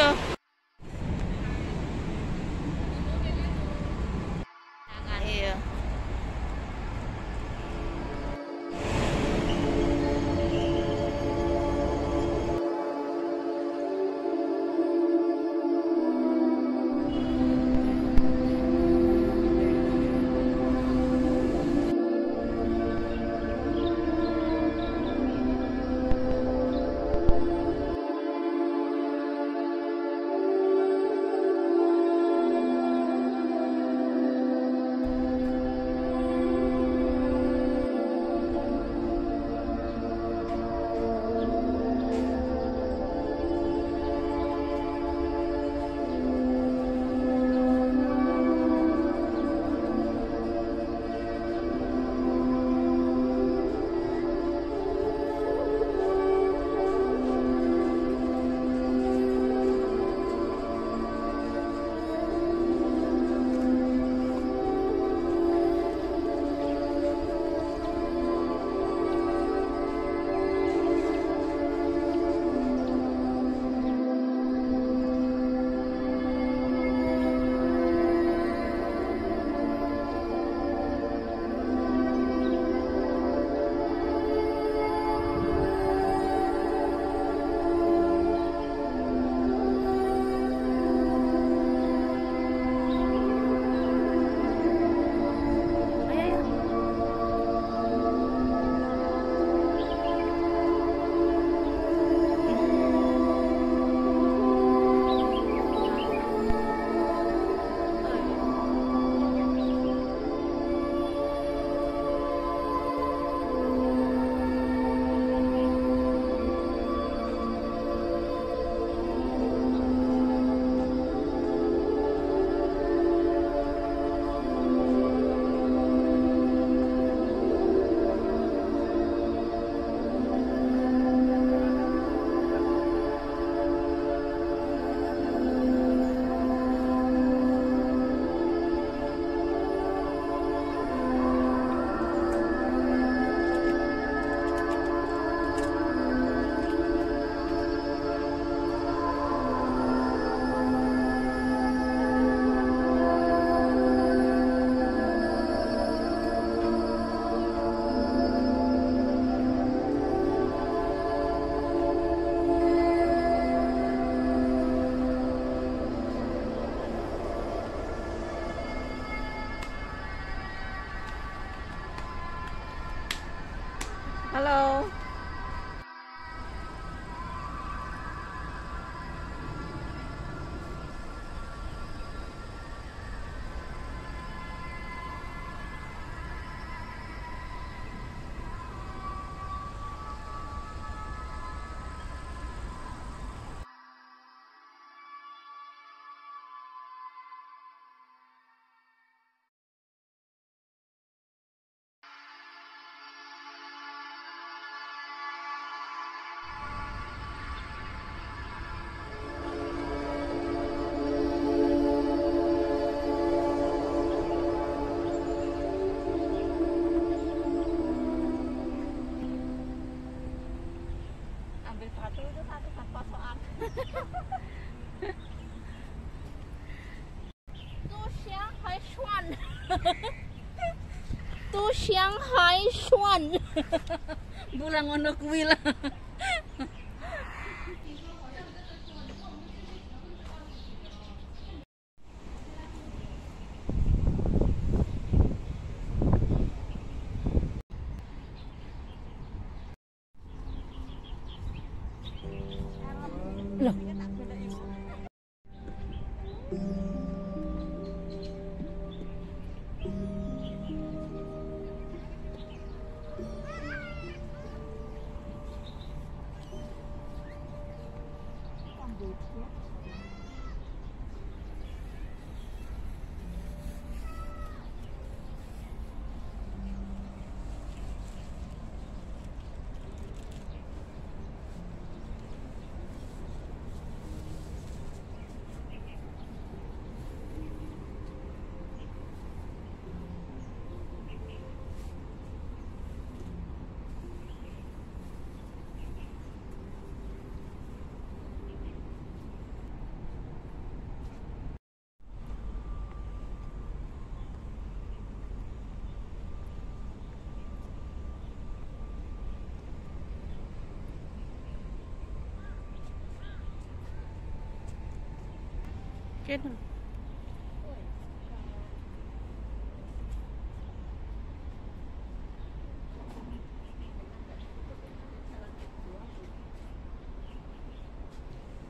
cơ. Hello. Tu siang hai xuan bulan ngono kuwi lah. chết rồi.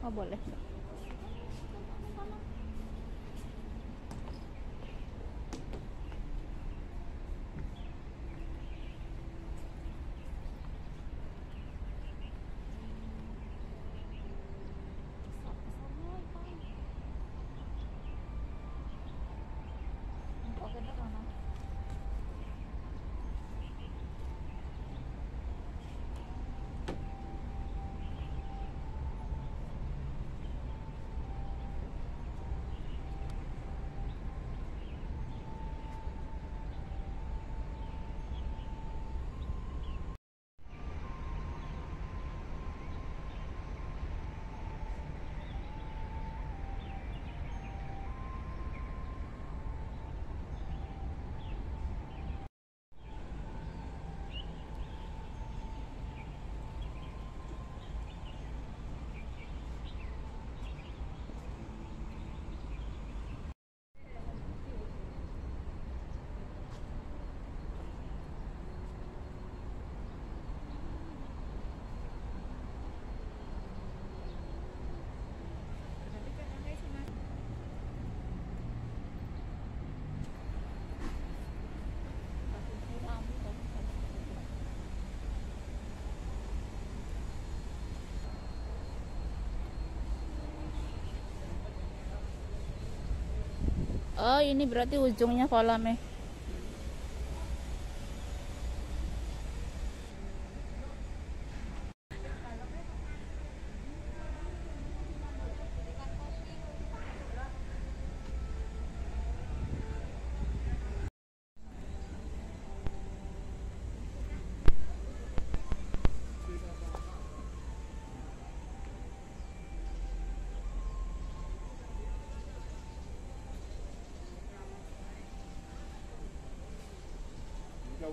Oh, boleh. Oh, ini berarti ujungnya kolamnya. Câu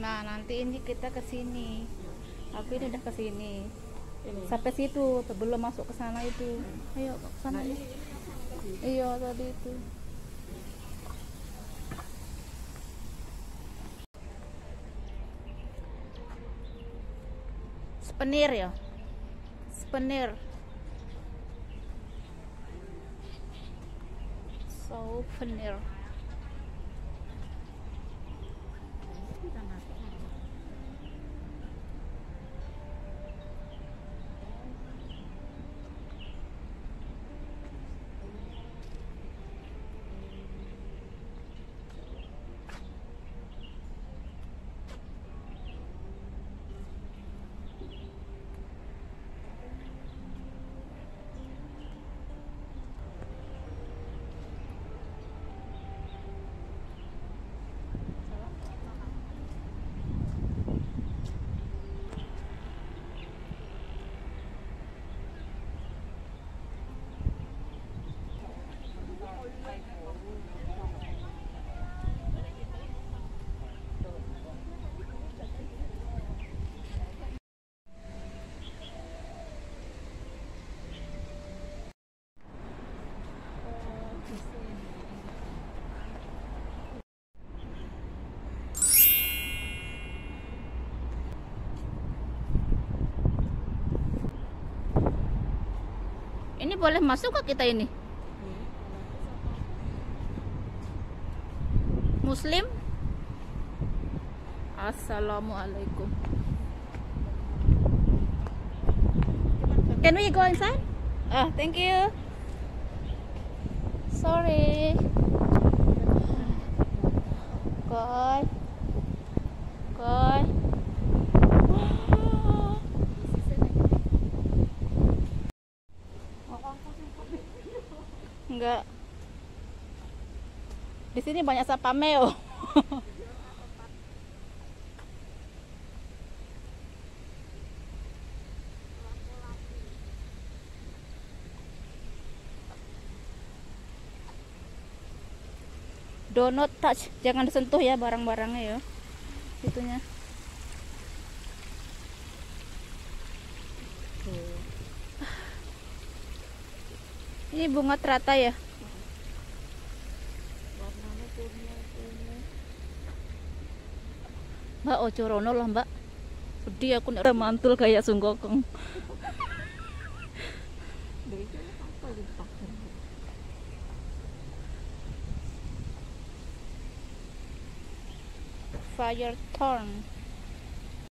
nah nanti ini kita ke sini, tapi ini udah ke sini sampai situ sebelum masuk ke sana itu. Ayo ke sana ya. Iya tadi itu. Souvenir ya. Souvenir. Souvenir. boleh masuk ke kita ini? Muslim? Assalamualaikum. Can we go inside? Ah, thank you. Sorry. Coi. Coi. Enggak. Di sini banyak sapameo. Do not touch, jangan disentuh ya barang-barangnya ya. Itunya. Ini bunga teratai ya. Mbak ojo rono lah mbak. Sedih aku nek mantul kayak sunggokong. Fire thorn.